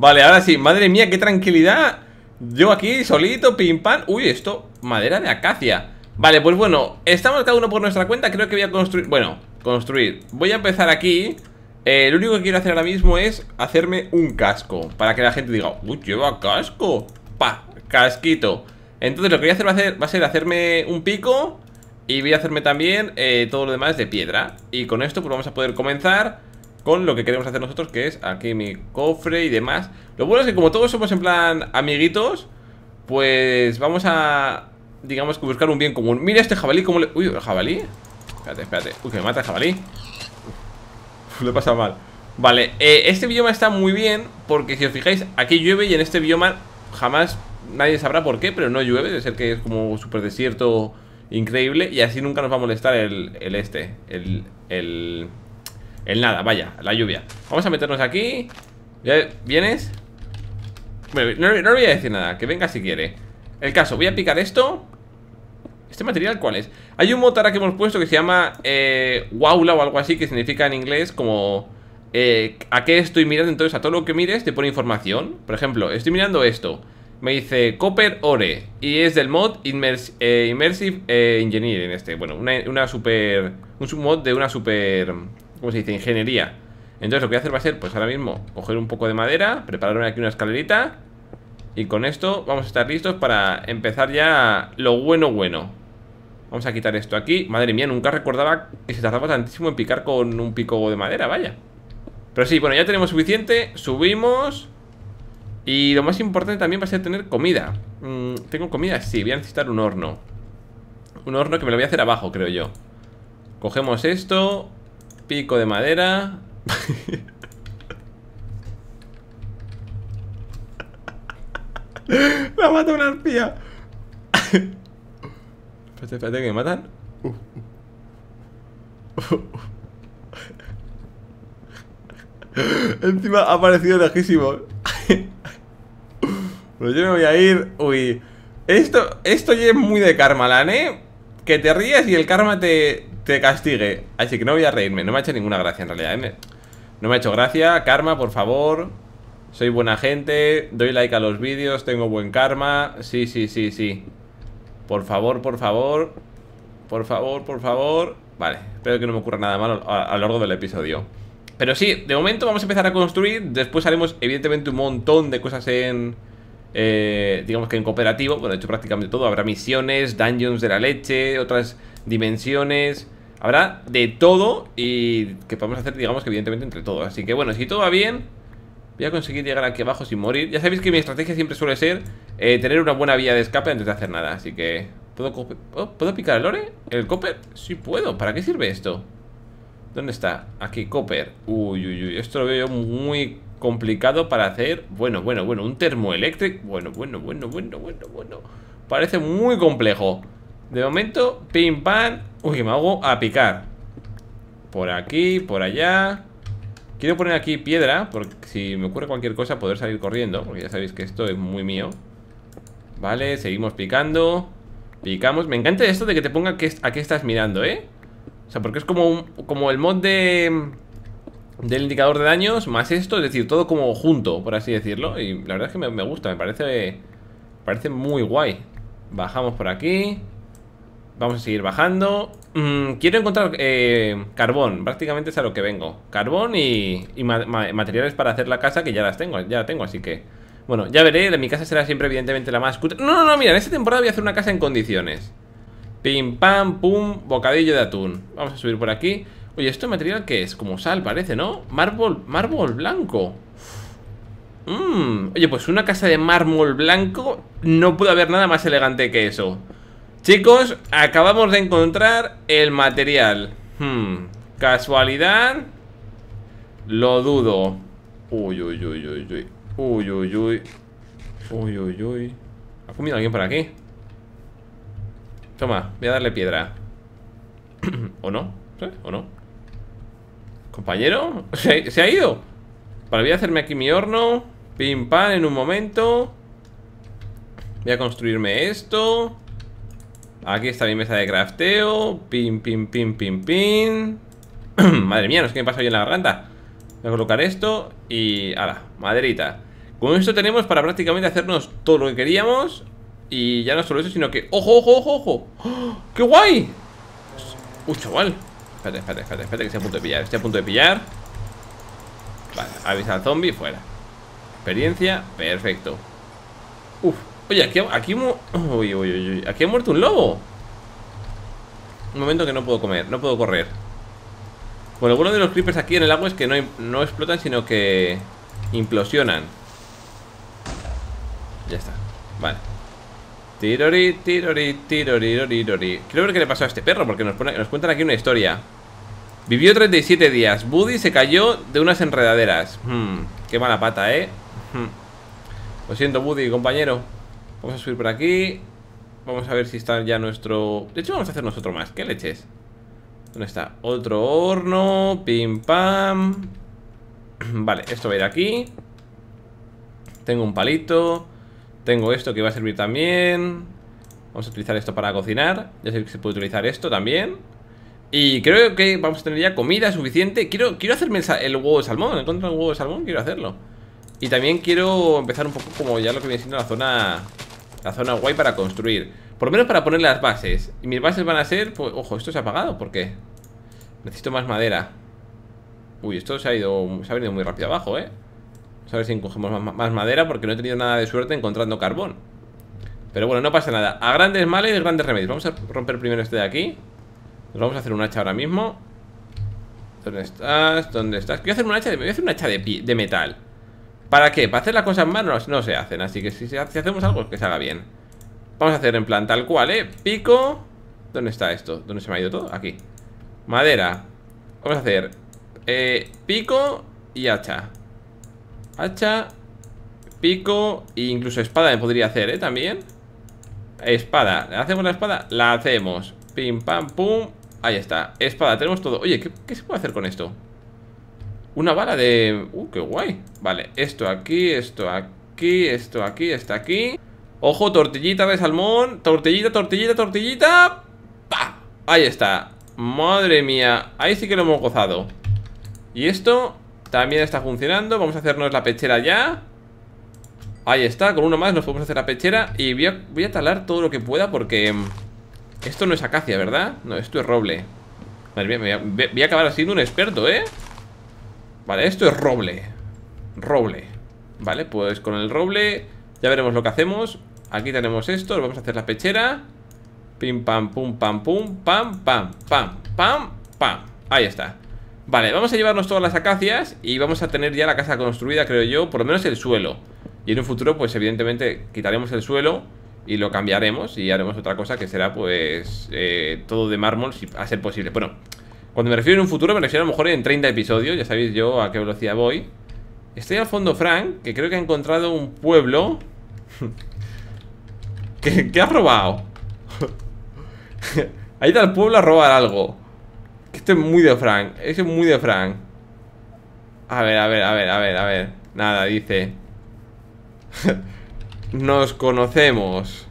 Vale, ahora sí, madre mía, qué tranquilidad. Yo aquí solito, pim pam. Uy, esto, madera de acacia. Vale, pues bueno, estamos cada uno por nuestra cuenta. Creo que voy a construir, bueno, voy a empezar aquí. Lo único que quiero hacer ahora mismo es hacerme un casco, para que la gente diga, uy, lleva casco. Pa, casquito. Entonces lo que voy a hacer va a ser hacerme un pico. Y voy a hacerme también todo lo demás de piedra. Y con esto pues vamos a poder comenzar con lo que queremos hacer nosotros, que es aquí mi cofre y demás. Lo bueno es que como todos somos en plan amiguitos, pues vamos a, digamos, que buscar un bien común. Mira este jabalí como le... Uy, ¿el jabalí? Espérate, espérate. Uy, que me mata el jabalí. Uf, lo he pasado mal. Vale, este bioma está muy bien porque si os fijáis, aquí llueve y en este bioma jamás nadie sabrá por qué, pero no llueve, debe ser que es como súper desierto increíble y así nunca nos va a molestar el nada, vaya, la lluvia. Vamos a meternos aquí. ¿Vienes? Bueno, no voy a decir nada, que venga si quiere. El caso, voy a picar esto. ¿Este material cuál es? Hay un motor que hemos puesto que se llama Waula o algo así, que significa en inglés como ¿a qué estoy mirando? Entonces a todo lo que mires te pone información. Por ejemplo, estoy mirando esto, me dice Copper Ore y es del mod Immersive Engineering este. Bueno, un submod de una super... ¿cómo se dice? Ingeniería. Entonces lo que voy a hacer va a ser, pues ahora mismo, coger un poco de madera, prepararme aquí una escalerita y con esto vamos a estar listos para empezar ya lo bueno bueno. Vamos a quitar esto aquí. Madre mía, nunca recordaba que se tardaba tantísimo en picar con un pico de madera, vaya. Pero sí, bueno, ya tenemos suficiente. Subimos. Y lo más importante también va a ser tener comida. ¿Tengo comida? Sí, voy a necesitar un horno. Un horno que me lo voy a hacer abajo, creo yo. Cogemos esto, pico de madera. Me ha matado una arpía. Espérate, espérate, que me matan. Encima ha aparecido lejísimo. Bueno, yo me voy a ir. Uy, esto ya es muy de Karmaland, ¿eh? Que te rías y el karma te castigue. Así que no voy a reírme, no me ha hecho ninguna gracia en realidad, ¿eh? No me ha hecho gracia, karma, por favor. Soy buena gente, doy like a los vídeos, tengo buen karma. Sí, sí, sí, sí. Por favor, por favor. Por favor, por favor. Vale, espero que no me ocurra nada malo a lo largo del episodio. Pero sí, de momento vamos a empezar a construir. Después haremos evidentemente un montón de cosas en... digamos que en cooperativo. Bueno, de hecho prácticamente todo. Habrá misiones, dungeons de la leche, otras dimensiones. Habrá de todo y que podemos hacer, digamos que evidentemente entre todos. Así que bueno, si todo va bien, voy a conseguir llegar aquí abajo sin morir. Ya sabéis que mi estrategia siempre suele ser tener una buena vía de escape antes de hacer nada. Así que... ¿Puedo picar el ore? ¿El copper? Sí puedo. ¿Para qué sirve esto? ¿Dónde está? Aquí, copper. Uy, uy, uy. Esto lo veo yo muy complicado para hacer. Bueno, bueno, bueno. Un termoeléctrico. Bueno, bueno, bueno, bueno, bueno, bueno. Parece muy complejo. De momento, pim, pam. Uy, que me hago a picar. Por aquí, por allá. Quiero poner aquí piedra, porque si me ocurre cualquier cosa poder salir corriendo, porque ya sabéis que esto es muy mío. Vale, seguimos picando. Picamos. Me encanta esto de que te ponga a qué estás mirando, ¿eh? O sea, porque es como, como el mod del indicador de daños más esto, es decir, todo como junto, por así decirlo. Y la verdad es que me gusta, me parece muy guay. Bajamos por aquí. Vamos a seguir bajando. Quiero encontrar carbón. Prácticamente es a lo que vengo. Carbón y materiales para hacer la casa, que ya la tengo, así que... Bueno, ya veré, mi casa será siempre evidentemente la más cutre. No, no, no, mira, en esta temporada voy a hacer una casa en condiciones. Pim, pam, pum, bocadillo de atún. Vamos a subir por aquí. Oye, ¿esto material qué es? Como sal parece, ¿no? Mármol blanco. Oye, pues una casa de mármol blanco, no puede haber nada más elegante que eso. Chicos, acabamos de encontrar el material. ¿Casualidad? Lo dudo. Uy, uy, uy, uy, uy. Uy, uy, uy. Uy, uy, uy. ¿Ha comido alguien por aquí? Toma, voy a darle piedra. ¿O no? ¿Sí? ¿O no? ¿Compañero? ¿Se ha ido? Vale, voy a hacerme aquí mi horno. Pim, pam, en un momento. Voy a construirme esto. Aquí está mi mesa de crafteo. Pim, pim, pim, pim, pim. Madre mía, no sé qué me pasa hoy en la garganta. Voy a colocar esto y... ¡Hala! Maderita. Con esto tenemos para prácticamente hacernos todo lo que queríamos. Y ya no solo eso, sino que... ¡Ojo, ojo, ojo, ojo! ¡Oh, qué guay! ¡Uy, chaval! Espérate, espérate, espérate, espérate, que estoy a punto de pillar. Estoy a punto de pillar. Vale, avisa al zombie, fuera. Experiencia, perfecto. Uf, oye, aquí uy, uy, uy, uy. Aquí ha muerto un lobo. Un momento que no puedo comer, no puedo correr. Bueno, lo bueno de los creepers aquí en el agua es que no explotan, sino que implosionan. Ya está, vale. Tirori, tirori, tirori, tirori. Quiero ver qué le pasó a este perro, porque nos cuentan aquí una historia. Vivió 37 días. Woody se cayó de unas enredaderas. Qué mala pata, ¿eh? Lo siento, Woody, compañero. Vamos a subir por aquí. Vamos a ver si está ya nuestro... De hecho, vamos a hacernos otro más. ¿Qué leches? ¿Dónde está? Otro horno. Pim, pam. Vale, esto va a ir aquí. Tengo un palito. Tengo esto que va a servir también. Vamos a utilizar esto para cocinar. Ya sé que se puede utilizar esto también. Y creo que vamos a tener ya comida suficiente. Quiero hacerme el huevo de salmón. Encontrar el huevo de salmón, quiero hacerlo. Y también quiero empezar un poco como ya lo que viene siendo la zona guay para construir. Por lo menos para poner las bases. Y mis bases van a ser... Pues, ojo, esto se ha apagado. ¿Por qué? Necesito más madera. Uy, esto se ha venido muy rápido abajo, ¿eh? A ver si cogemos más madera, porque no he tenido nada de suerte encontrando carbón. Pero bueno, no pasa nada. A grandes males, grandes remedios. Vamos a romper primero este de aquí. Nos vamos a hacer un hacha ahora mismo. ¿Dónde estás? ¿Dónde estás? Quiero hacer un hacha de metal. ¿Para qué? ¿Para hacer las cosas mal? No se hacen. Así que si hacemos algo, que se haga bien. Vamos a hacer en plan tal cual, ¿eh? Pico. ¿Dónde está esto? ¿Dónde se me ha ido todo? Aquí. Madera. Vamos a hacer pico y hacha. Hacha, pico e incluso espada me podría hacer, ¿eh? También. Espada. ¿Hacemos la espada? La hacemos. Pim, pam, pum. Ahí está. Espada. Tenemos todo. Oye, ¿qué se puede hacer con esto? Una bala de... qué guay. Vale. Esto aquí, esto aquí, esto aquí, esto aquí. Ojo, tortillita de salmón. Tortillita, tortillita, tortillita. ¡Pah! Ahí está. Madre mía. Ahí sí que lo hemos gozado. Y esto... también está funcionando. Vamos a hacernos la pechera ya. Ahí está, con uno más nos podemos hacer la pechera. Y voy a talar todo lo que pueda, porque esto no es acacia, ¿verdad? No, esto es roble. Madre mía, voy a acabar siendo un experto, ¿eh? Vale, esto es roble. Roble. Vale, pues con el roble ya veremos lo que hacemos. Aquí tenemos esto, vamos a hacer la pechera. Pim, pam, pum, pam, pum. Pam, pam, pam, pam, pam. Ahí está. Vale, vamos a llevarnos todas las acacias y vamos a tener ya la casa construida, creo yo, por lo menos el suelo. Y en un futuro, pues evidentemente quitaremos el suelo y lo cambiaremos y haremos otra cosa que será, pues, todo de mármol, a ser posible. Bueno, cuando me refiero en un futuro, me refiero a lo mejor en 30 episodios, ya sabéis yo a qué velocidad voy. Estoy al fondo, Frank, que creo que ha encontrado un pueblo... ¿Qué ha robado? Ha ido al pueblo a robar algo. Esto es muy de Frank, eso es muy de Frank. A ver, a ver, a ver, a ver, a ver. Nada, dice. Nos conocemos.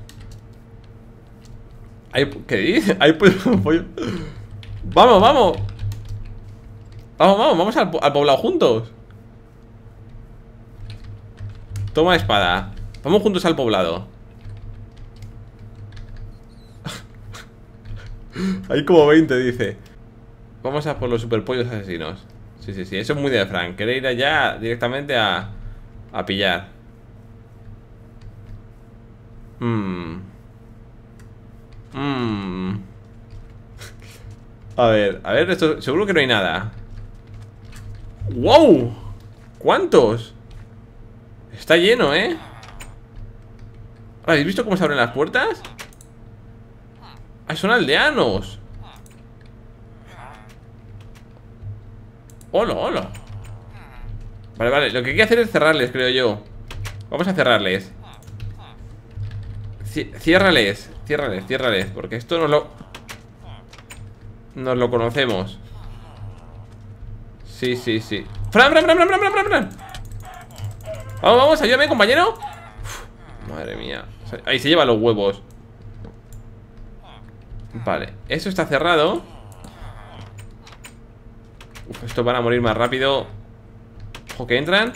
¿Qué dice? Hay pollo. Vamos, vamos. Vamos, vamos, vamos al poblado juntos. Toma espada. Vamos juntos al poblado. Hay como 20, dice. Vamos a por los superpollos asesinos. Sí, sí, sí, eso es muy de Frank. Quiere ir allá directamente a pillar. A ver, esto seguro que no hay nada. ¡Wow! ¿Cuántos? Está lleno, ¿eh? ¿Habéis visto cómo se abren las puertas? ¡Ah, son aldeanos! ¡Hola, hola! Vale, vale, lo que hay que hacer es cerrarles, creo yo. Vamos a cerrarles. Ciérrales, ciérrales, ciérrales. Porque esto nos lo conocemos. Sí, sí, sí. ¡Fran, Fran, Fran, Fran, Fran, Fran, Fran! Vamos, vamos, ayúdame, compañero. Uf, madre mía. Ahí se lleva los huevos. Vale, eso está cerrado. Uf, estos van a morir más rápido. Ojo que entran.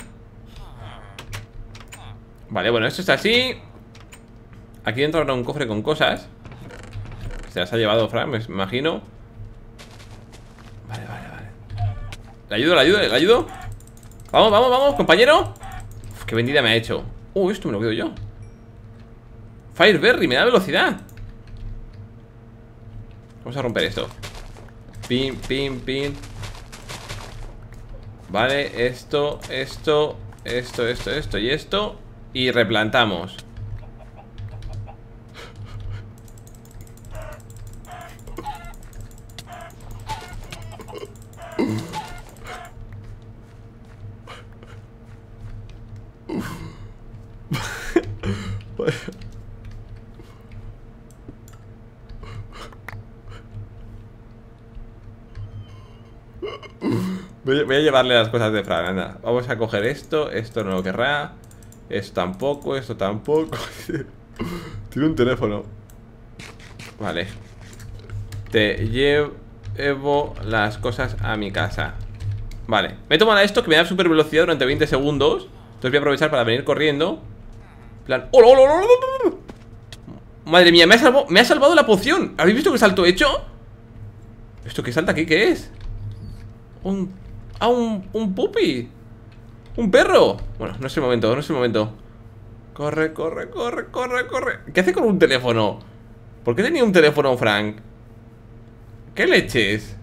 Vale, bueno, esto está así. Aquí dentro habrá un cofre con cosas. Se las ha llevado Frank, me imagino. Vale, vale, vale. Le ayudo, le ayudo, le ayudo. Vamos, vamos, vamos, compañero. Uf, qué vendida me ha hecho. Esto me lo quedo yo. Fireberry, me da velocidad. Vamos a romper esto. Pin, pin, pin. Vale, esto, esto, esto, esto, esto y esto. Y replantamos. Voy a llevarle las cosas de Fran, anda. Vamos a coger esto, esto no lo querrá. Esto tampoco, esto tampoco. Tiene un teléfono. Vale. Te llevo las cosas a mi casa. Vale, me he tomado esto que me da super velocidad durante 20 segundos. Entonces voy a aprovechar para venir corriendo. Plan... ¡Hola, hola, hola, hola! Madre mía, me ha salvado la poción. ¿Habéis visto qué salto he hecho? ¿Esto que salta aquí qué es? Un pupi. Un perro. Bueno, no es el momento, no es el momento. Corre, corre, corre, corre, corre. ¿Qué hace con un teléfono? ¿Por qué tenía un teléfono, Frank? ¿Qué leches?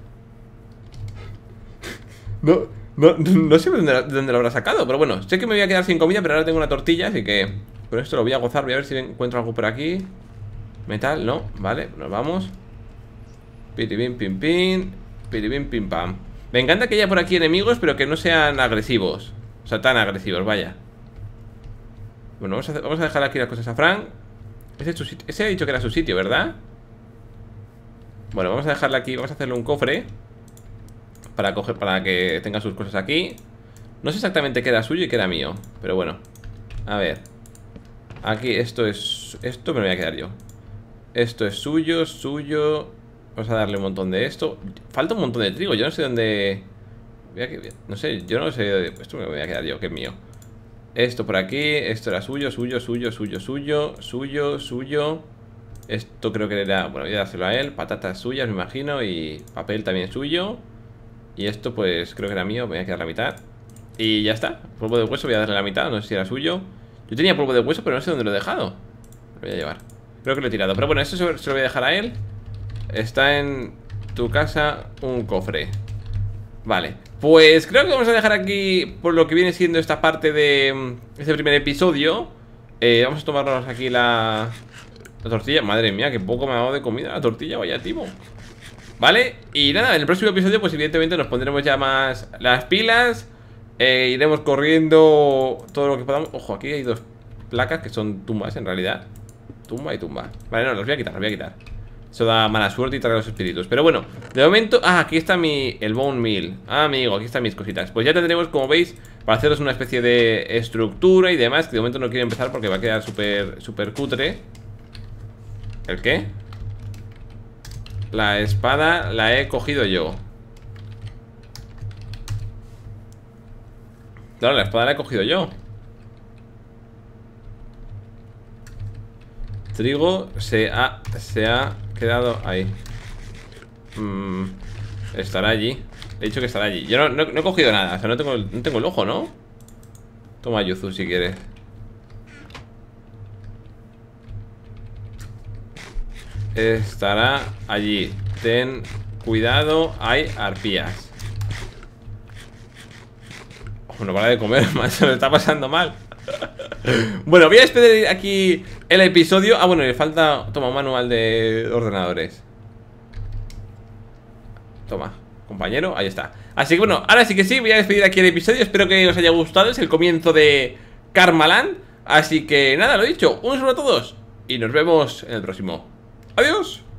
No sé dónde lo habrá sacado. Pero bueno, sé que me voy a quedar sin comida. Pero ahora tengo una tortilla, así que con esto lo voy a gozar. Voy a ver si encuentro algo por aquí. Metal, no, vale, nos vamos. Piribim, pim, pim. Piribim, pim, pam. Me encanta que haya por aquí enemigos, pero que no sean agresivos. O sea, tan agresivos, vaya. Bueno, vamos a dejar aquí las cosas a Frank. Ese ha dicho que era su sitio, ¿verdad? Bueno, vamos a dejarle aquí. Vamos a hacerle un cofre para que tenga sus cosas aquí. No sé exactamente qué era suyo y qué era mío, pero bueno. A ver. Aquí esto me lo voy a quedar yo. Esto es suyo, suyo. Vamos a darle un montón de esto. Falta un montón de trigo, yo no sé dónde. No sé, yo no sé. Esto me voy a quedar yo, que es mío. Esto por aquí, esto era suyo, suyo, suyo, suyo, suyo, suyo, suyo. Esto creo que era. Bueno, voy a dárselo a él, patatas suyas me imagino. Y papel también suyo. Y esto pues creo que era mío, me voy a quedar la mitad. Y ya está, polvo de hueso voy a darle la mitad, no sé si era suyo. Yo tenía polvo de hueso pero no sé dónde lo he dejado. Lo voy a llevar, creo que lo he tirado. Pero bueno, esto se lo voy a dejar a él. Está en tu casa un cofre. Vale, pues creo que vamos a dejar aquí por lo que viene siendo esta parte de este primer episodio. Vamos a tomarnos aquí la tortilla. Madre mía, que poco me ha dado de comida la tortilla, vaya timo. Vale, y nada, en el próximo episodio pues evidentemente nos pondremos ya más las pilas. Iremos corriendo todo lo que podamos. Ojo, aquí hay dos placas que son tumbas en realidad. Tumba y tumba. Vale, no, las voy a quitar, las voy a quitar. Eso da mala suerte y trae los espíritus. Pero bueno, de momento... Ah, aquí está el bone meal. Ah, amigo, aquí están mis cositas. Pues ya tendremos, como veis, para haceros una especie de estructura y demás. Que de momento no quiero empezar porque va a quedar súper, súper cutre. ¿El qué? La espada la he cogido yo. Claro, la espada la he cogido yo. Trigo se ha quedado ahí. Estará allí. He dicho que estará allí. Yo no he cogido nada. O sea, no tengo el ojo, ¿no? Toma Yuzu si quieres. Estará allí. Ten cuidado. Hay arpías. Ojo, no para de comer, man. Se lo está pasando mal. Bueno, voy a despedir aquí el episodio. Ah, bueno, le falta... Toma, un manual de ordenadores. Toma, compañero, ahí está. Así que bueno, ahora sí que sí, voy a despedir aquí el episodio. Espero que os haya gustado, es el comienzo de Karmaland. Así que nada, lo dicho, un saludo a todos y nos vemos en el próximo. Adiós.